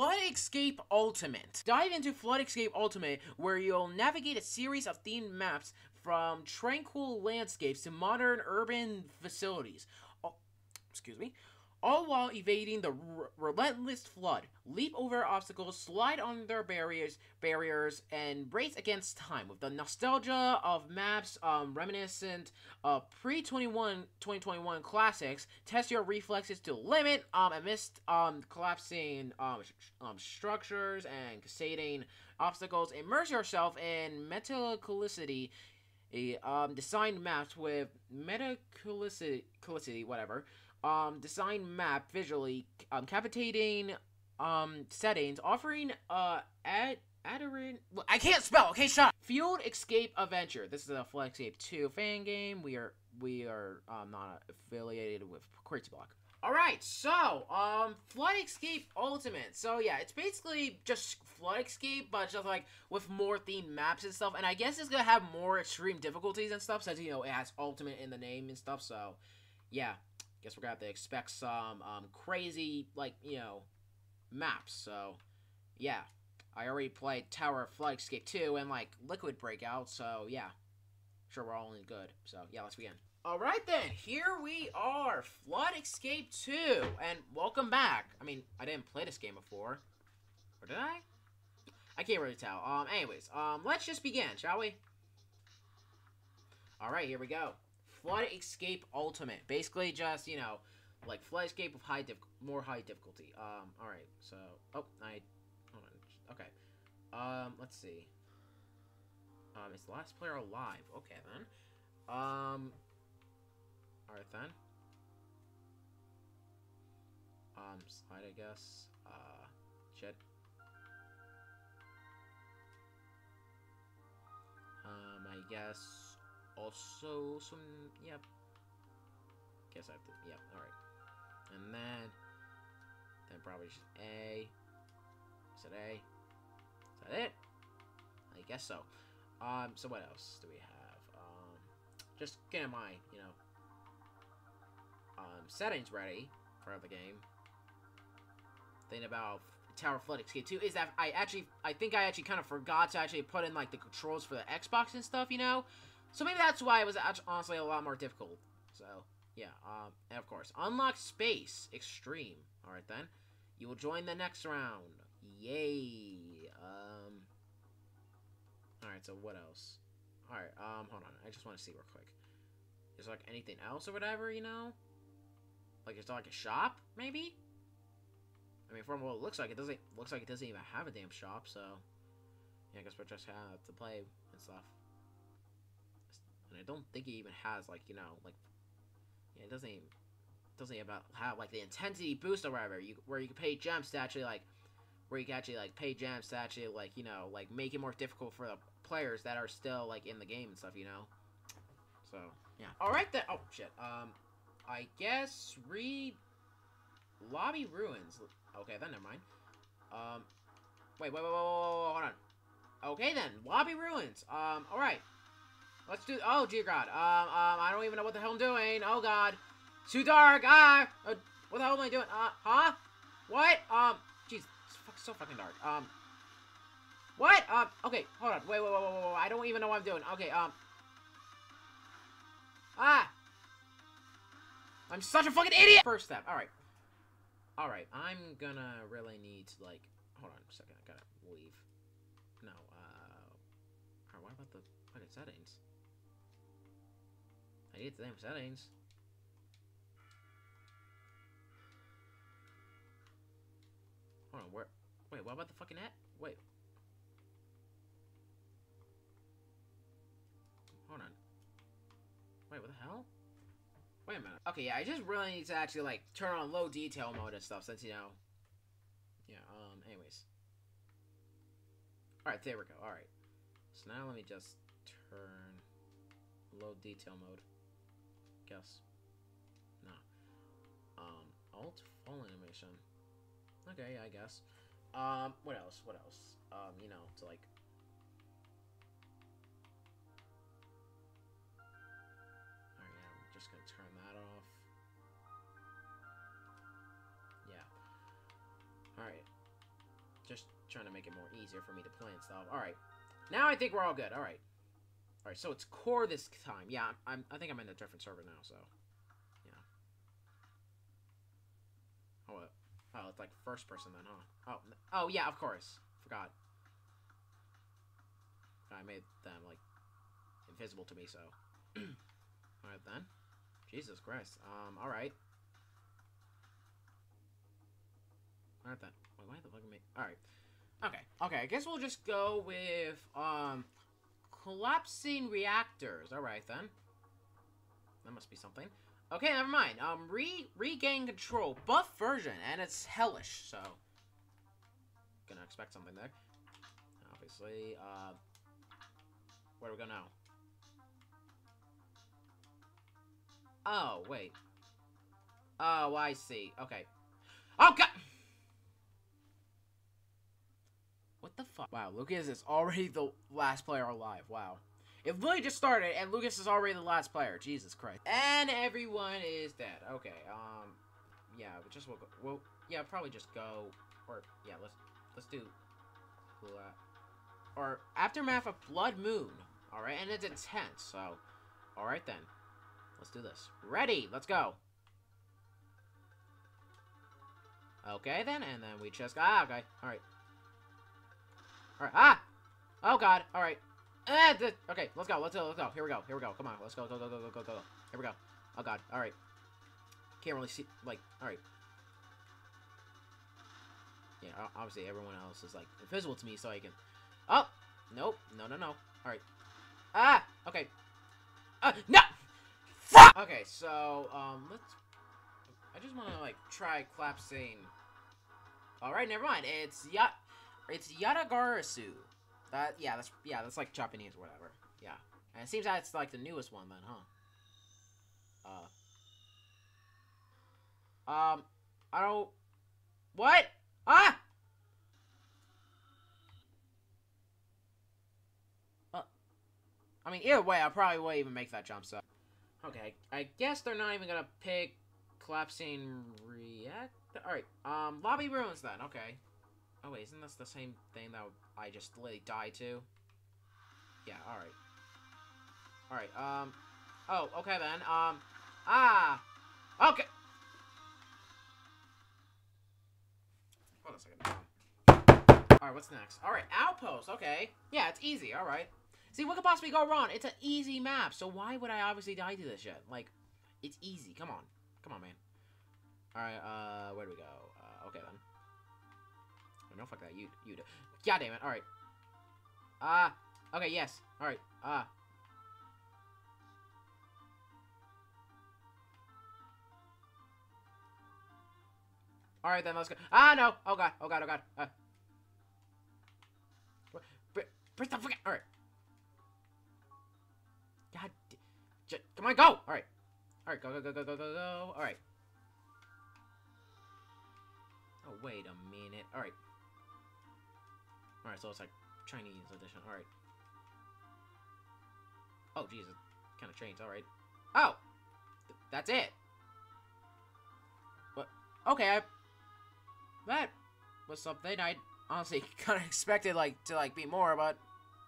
Flood Escape Ultimate. Dive into Flood Escape Ultimate, where you'll navigate a series of themed maps from tranquil landscapes to modern urban facilities. Oh, excuse me. All while evading the relentless flood. Leap over obstacles, slide under barriers, and brace against time with the nostalgia of maps reminiscent of pre-2021 classics. Test your reflexes to limit amidst collapsing structures and cascading obstacles. Immerse yourself in meticulously designed maps with design map visually captivating settings, offering I can't spell. Okay, shut up. Field Escape Adventure. This is a Flood Escape 2 fan game. We are not affiliated with Quirkyblock. All right, so Flood Escape Ultimate. So yeah, it's basically just Flood Escape, but just like with more themed maps and stuff. And I guess it's gonna have more extreme difficulties and stuff, since you know it has Ultimate in the name and stuff. So yeah. Guess we're gonna have to expect some crazy, like, you know, maps. So yeah, I already played Tower of Flood Escape 2 and like Liquid Breakout. So yeah, sure, we're all in good. So yeah, let's begin. All right then, here we are, Flood Escape 2, and welcome back. I mean, I didn't play this game before, or did I? I can't really tell. Anyways, let's just begin, shall we? All right, here we go. Flood Escape Ultimate. Basically just, you know, like Flood Escape with more high difficulty. Alright, so... Oh, hold on. Okay. Let's see. Is the last player alive? Okay, then. Alright, then. Slide, I guess. Shit. I guess... Also, some, yep. Guess I have to, yep, alright. And then probably just A. Is it A? Is that it? I guess so. So what else do we have? Just getting my, you know, settings ready for the game. Thing about Tower Flood Escape 2 is that I think I actually kind of forgot to actually put in, like, the controls for the Xbox and stuff, you know? So maybe that's why it was honestly a lot more difficult. So, yeah, and of course. Unlock Space Extreme. Alright then. You will join the next round. Yay. Alright, so what else? Alright, hold on. I just want to see real quick. Is there, like, anything else or whatever, you know? Like, is there, like, a shop, maybe? I mean, from what it looks like, it doesn't even have a damn shop, so... Yeah, I guess we'll just have to play and stuff. And I don't think it even has, like, you know, like, yeah, it doesn't even have, like, the intensity boost or whatever, where you can pay gems to actually, like, you know, like, make it more difficult for the players that are still, like, in the game and stuff, you know? So, yeah. Alright then, oh, shit, I guess Lobby Ruins. Okay, then, never mind. Wait, hold on. Okay then, Lobby Ruins, alright. Let's do... Oh, dear God. I don't even know what the hell I'm doing. Oh, God. It's too dark. Ah! What the hell am I doing? Huh? What? Jeez. It's so fucking dark. What? Okay. Hold on. Wait. I don't even know what I'm doing. Okay, Ah! I'm such a fucking idiot! First step. Alright. Alright. I'm gonna really need to, like... Hold on a second. I gotta leave. No, Alright, what about the... What is settings? I need the damn settings. Hold on, where? Wait, what about the fucking net? Wait. Hold on. Wait, what the hell? Wait a minute. Okay, yeah, I just really need to actually, like, turn on low detail mode and stuff, since, you know. Yeah, anyways. Alright, there we go, alright. So now let me just turn low detail mode. Guess. No. Alt full animation. Okay, I guess. What else? What else? You know, to like. Alright, yeah, I'm just gonna turn that off. Yeah. Alright. just trying to make it more easier for me to play and stuff. Alright. Now I think we're all good. Alright. Alright, so it's core this time. Yeah, I think I'm in a different server now, so. Yeah. Oh, it's like first person then, huh? Oh, yeah, of course. Forgot. I made them, like, invisible to me, so. Alright, then. Jesus Christ. Alright. Alright, then. Wait, why the fuck am I... Alright. Okay. Okay, I guess we'll just go with, collapsing reactors. Alright, then. That must be something. Okay, never mind. Regain control. Buff version, and it's hellish, so. Gonna expect something there. Obviously, where do we go now? Oh, wait. Oh, I see. Okay. Oh, God! What the fuck? Wow, Lucas is already the last player alive. Wow. It literally just started, and Lucas is already the last player. Jesus Christ. And everyone is dead. Okay, yeah, we'll yeah, probably just go, or, yeah, let's do, or Aftermath of Blood Moon. Alright, and it's intense, so, alright then. Let's do this. Ready, let's go. Okay then, and then we just, okay, alright. Alright, Oh god, alright. Okay, let's go. Here we go. Come on, let's go. Here we go. Oh god, alright. Can't really see, like, alright. Yeah, obviously everyone else is, like, invisible to me, so I can... Oh! Nope. No. Alright. Okay. No! Fuck! Okay, so, let's... I just want to, like, try collapsing... Alright, never mind. It's Yatagarasu. That's like Japanese or whatever. Yeah. And it seems that it's, like, the newest one then, huh? I don't... What? Ah! I mean, either way, I probably won't even make that jump, so... Okay, I guess they're not even gonna pick collapsing reactor... Alright, lobby ruins then, okay. Oh wait, isn't this the same thing that I just literally died to? Yeah, alright. Alright, Oh, okay then, Okay! Hold on a second. Alright, what's next? Alright, Outpost, okay. Yeah, it's easy, alright. See, what could possibly go wrong? It's an easy map, so why would I obviously die to this shit? Like, it's easy, come on. Come on, man. Alright, where do we go? Okay then. No, fuck that, you do. God damn it, alright. Okay, yes, alright, Alright then, let's go. No! Oh god. Press the fucking... Alright. God... Come on, go! Alright. Alright, go. Alright. Oh, wait a minute. Alright. Alright, so it's like Chinese edition. Alright. Oh, Jesus. Kind of changed. Alright. Oh! That's it! What? Okay, That was something I honestly kind of expected, like, to, like, be more, but...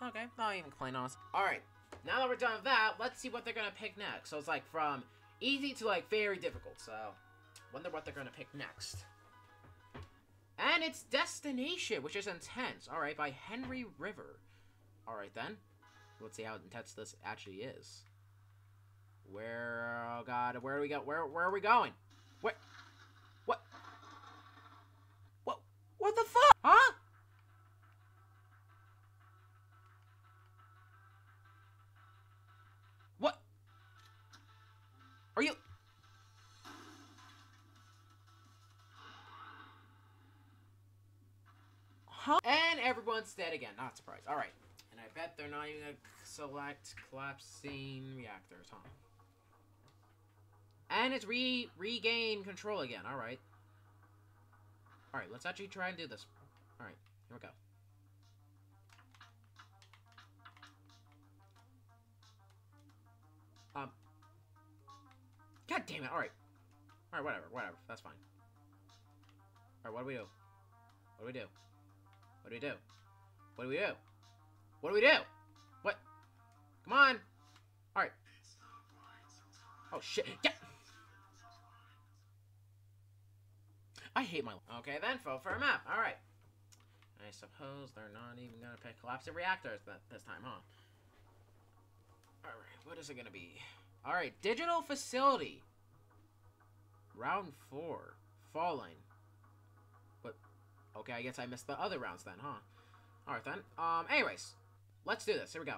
Okay, not even plain honest. Alright. Now that we're done with that, let's see what they're gonna pick next. So it's, like, from easy to, like, very difficult, so... Wonder what they're gonna pick next. And it's Destination, which is intense. Alright, by Henry River. Alright, then. Let's see how intense this actually is. Where... Oh, God. Where do we go? Where are we going? Where... What? What? What the fuck? Huh? What? Are you... Huh? And everyone's dead again. Not surprised. Alright. And I bet they're not even going to select collapsing reactors, huh? And it's regain control again. Alright. Alright, let's actually try and do this. Alright, here we go. God damn it. Alright. Alright, whatever. That's fine. Alright, what do we do? What do we do? What do we do? What do we do? What? Come on! Alright. Oh shit. Yeah! I hate my life. Okay then, fill for a map. Alright. I suppose they're not even gonna pick collapsing reactors this time, huh? Alright, what is it gonna be? Alright, digital facility. Round 4. Falling. What? Okay, I guess I missed the other rounds then, huh? Alright then. Anyways. Let's do this. Here we go.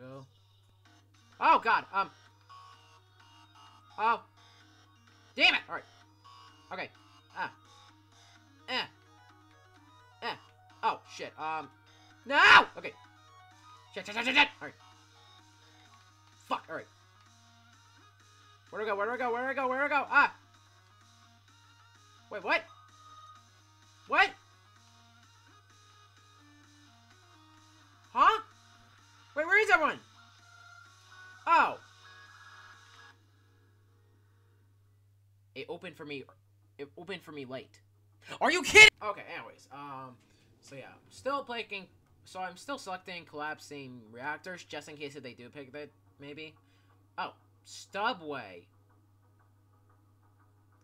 Go. Oh god. Oh. Damn it! Alright. Okay. Oh shit. No! Okay. Shit. Alright. Fuck, alright. Where do I go? Where do I go? Where do I go? Where do I go? Ah! Wait, what? What? Huh? Wait, where is everyone? Oh. It opened for me late. Are you kidding? Okay, anyways, so yeah, I'm still selecting collapsing reactors just in case if they do pick that, maybe. Oh, Stubway.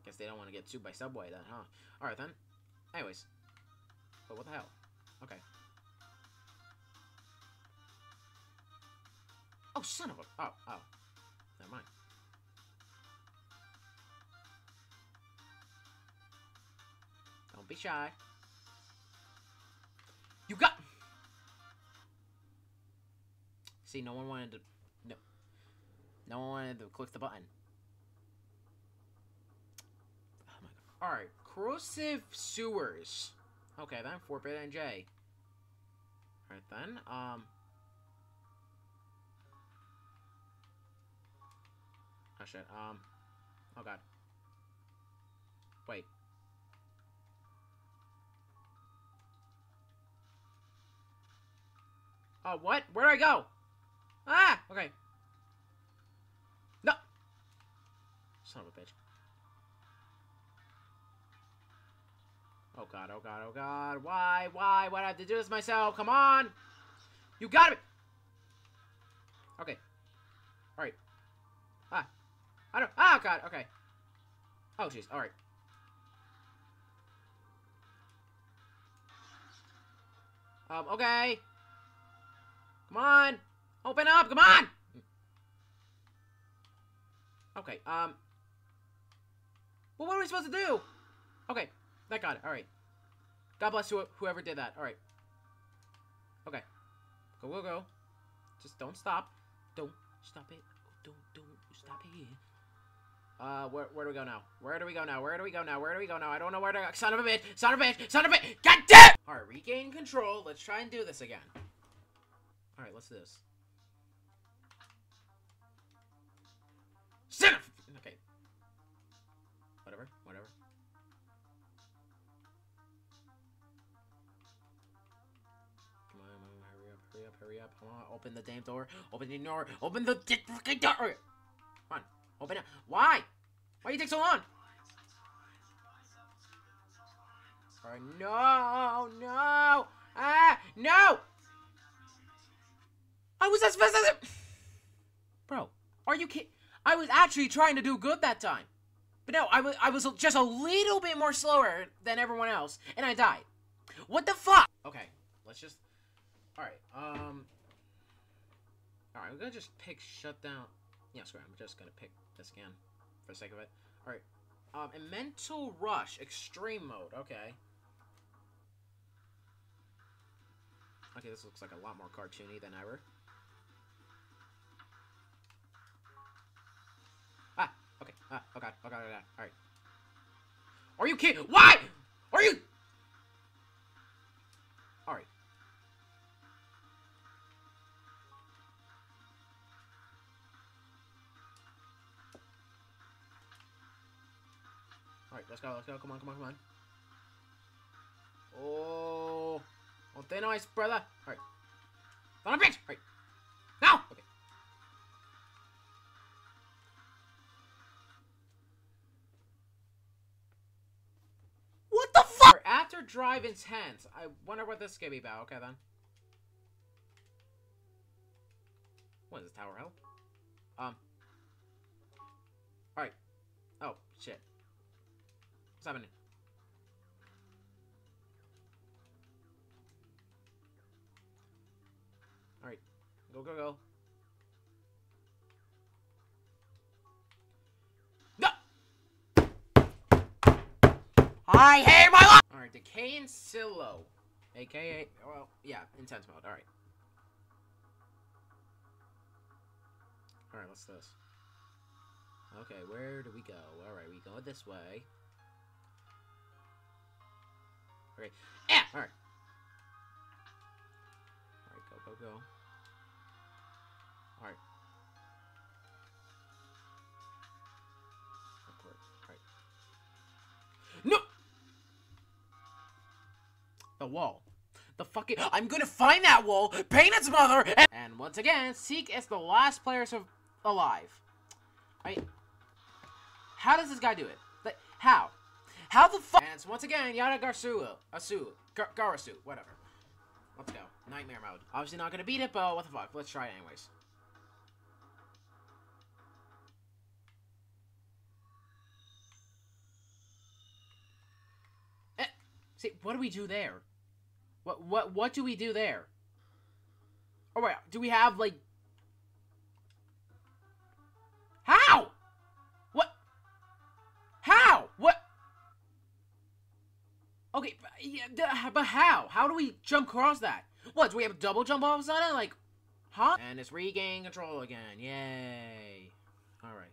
Guess they don't want to get sued by Subway then, huh? Alright then. Anyways. But what the hell? Okay. Oh, son of a... Oh. Never mind. Don't be shy. You got... See, no one wanted to... No. No one wanted to click the button. Alright, corrosive sewers. Okay, then, Forbidden J. Alright, then, Oh, shit, Oh, God. Wait. Oh, what? Where do I go? Ah! Okay. No! Son of a bitch. Oh god, oh god, oh god. Why? Why do I have to do this myself? Come on! You got it! Okay. Alright. Ah. I don't. Ah, god, okay. Oh, jeez, alright. Okay. Come on! Open up, come on! Okay, well, what are we supposed to do? Okay. That got it. Alright. God bless whoever did that. Alright. Okay. Go. Just don't stop. Don't stop it. Don't stop it. Where do we go now? Where do we go now? Where do we go now? Where do we go now? I don't know where to go. Son of a bitch! Son of a bitch! Son of a bitch! God damn! Alright, regain control. Let's try and do this again. Alright, let's do this. Son of a... Okay. Whatever. Hurry up. Come on, open the damn door. Open the door. Open the fucking door. Come on, open it. Why? Why do you take so long? Alright, no. Ah, no. I was as fast as... Bro, are you kidding? I was actually trying to do good that time. But no, I was just a little bit more slower than everyone else, and I died. What the fuck? Okay, let's just... Alright, Alright, we're gonna just pick shutdown. Yeah, screw it, I'm just gonna pick this again for the sake of it. Alright. And mental rush, extreme mode, okay. Okay, this looks like a lot more cartoony than ever. Ah, okay, oh god, alright. Are you kidding? Why? Are you? Alright. Let's go, come on. Oh, on thin ice, brother. Alright. Son of a bitch! Alright. No! Okay. Summer Drive Intense. I wonder what this is going to be about. Okay, then. What is this, Tower Hell? Alright. Oh, shit. What's happening? Alright. Go, go, go. I hate my life! Alright, Decaying Silo. AKA, well, yeah, intense mode. Alright. Alright, what's this? Okay, where do we go? Alright, we go this way. Alright. Yeah! Alright. Alright, go, go, go. Alright. The wall. The fucking- I'm gonna find that wall, paint its mother, and once again, seek as the last player alive. I mean, how does this guy do it? Like, how? How the fuck? And so once again, Yatagarasu, Garasu, whatever. Let's go. Nightmare mode. Obviously not gonna beat it, but what the fuck? Let's try it anyways. See, what do we do there? What do we do there? Oh, wait, do we have, like... How? What? How? What? Okay, but how? How do we jump across that? What, do we have a double jump all of a sudden? Like, huh? And it's regaining control again. Yay. Alright.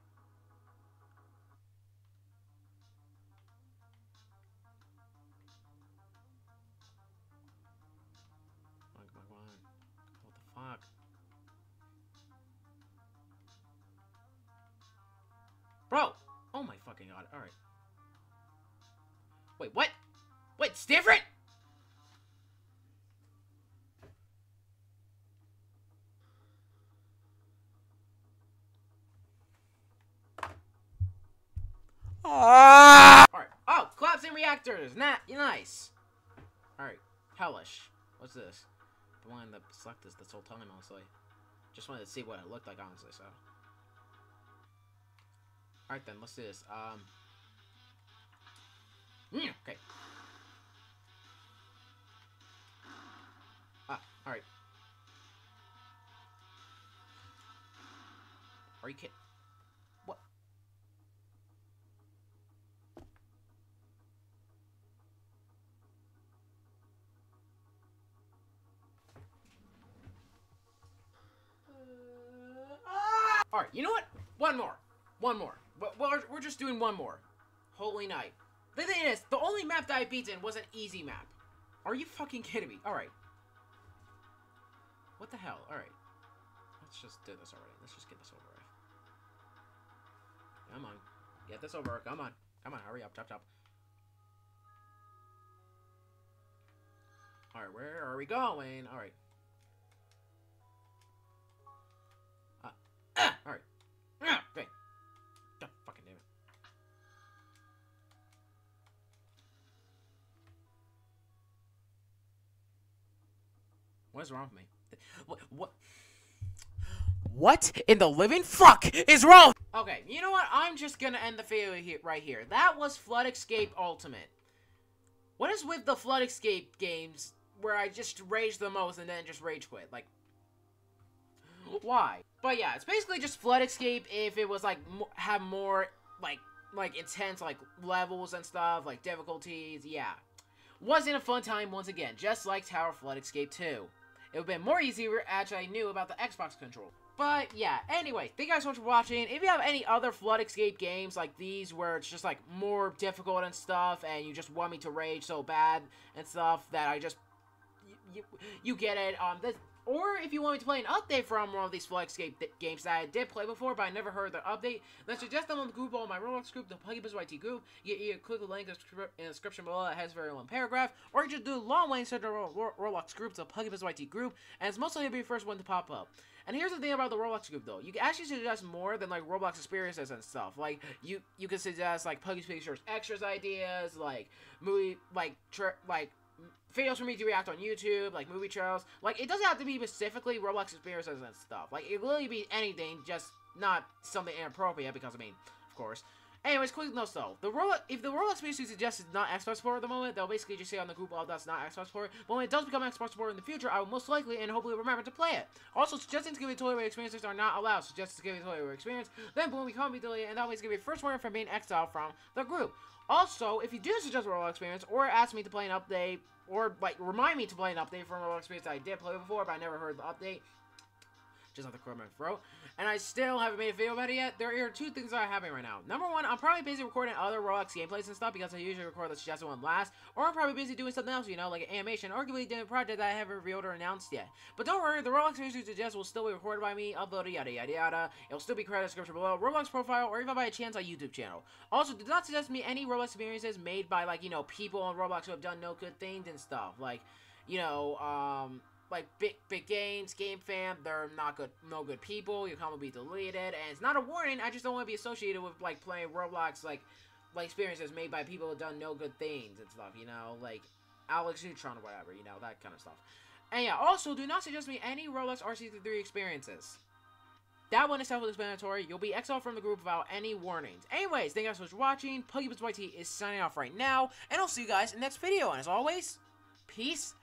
Bro! Oh my fucking god. Alright. Wait, what? Wait, it's different? Alright. Oh, collapsing reactors. Nice. Alright. Hellish. What's this? The one that selected this whole time, honestly. Just wanted to see what it looked like, honestly, so. Alright then, let's do this. Okay. Ah, alright. Are you kidding? What? Alright, you know what? One more. One more. Well, we're just doing one more. Holy night. The thing is, the only map that I beat in was an easy map. Are you fucking kidding me? Alright. What the hell? Alright. Let's just do this already. Let's just get this over with. Come on. Get this over. Come on. Come on. Hurry up. Chop, chop. Alright, where are we going? Alright. Alright. Okay. What is wrong with me? What in the living fuck is wrong? Okay, you know what? I'm just gonna end the video here, right here. That was Flood Escape Ultimate. What is with the Flood Escape games where I just rage the most and then just rage quit? Like, why? But yeah, it's basically just Flood Escape if it was like have more like intense like levels and stuff, like difficulties. Yeah, wasn't a fun time once again, just like Tower Flood Escape 2. It would have been more easier as I knew about the Xbox control. But yeah, anyway, thank you guys so much for watching. If you have any other Flood Escape games like these where it's just like more difficult and stuff and you just want me to rage so bad and stuff that I just... You get it. This, or if you want me to play an update from one of these Flood Escape games that I did play before but I never heard their update, then suggest them on the group on my Roblox group, the PuggyPugsonYT group. You click the link in the description below that has very long paragraph, or you just do a long way instead of Roblox group, the PuggyPugsonYT group, and it's mostly going to be the first one to pop up. And here's the thing about the Roblox group, though. You can actually suggest more than, like, Roblox experiences and stuff. Like, you can suggest, like, Puggy's Pictures extras ideas, like, movie, like videos for me to react on YouTube, like, movie trails. Like, it doesn't have to be specifically Roblox experiences and stuff. Like, it really be anything, just not something inappropriate, because, I mean, of course. Anyways, quick notes though. If the Roblox page you suggest is not Xbox support at the moment, they'll basically just say on the group, "Oh, that's not Xbox support." But when it does become Xbox support in the future, I will most likely and hopefully remember to play it. Also, suggesting Skibidi Toilet experiences are not allowed. Suggesting Skibidi Toilet experience, then boom, we can't be deleted, and that way it's gonna be first warning for being exiled from the group. Also, if you do suggest a Roblox experience or ask me to play an update, or like remind me to play an update for a Roblox experience that I did play before but I never heard the update, just not the crow in my throat, and I still haven't made a video about it yet, there are two things that are happening right now. Number one, I'm probably busy recording other Roblox gameplays and stuff, because I usually record the suggested one last, or I'm probably busy doing something else, you know, like an animation, or arguably doing a project that I haven't revealed or announced yet. But don't worry, the Roblox videos you suggest will still be recorded by me, uploaded, yada yada yada. It'll still be created in the description below, Roblox profile, or even by a chance on YouTube channel. Also, do not suggest me any Roblox experiences made by, like, you know, people on Roblox who have done no good things and stuff, like, you know, like big games, Gamefam, they're not good, no good people. Your comment will be deleted, and it's not a warning. I just don't want to be associated with like playing Roblox, like experiences made by people who done no good things and stuff. You know, like Alex Neutron or whatever. You know, that kind of stuff. And yeah, also do not suggest me any Roblox RC3 experiences. That one is self-explanatory. You'll be exiled from the group without any warnings. Anyways, thank you guys so much for watching. PuggyPugsonYT is signing off right now, and I'll see you guys in the next video. And as always, peace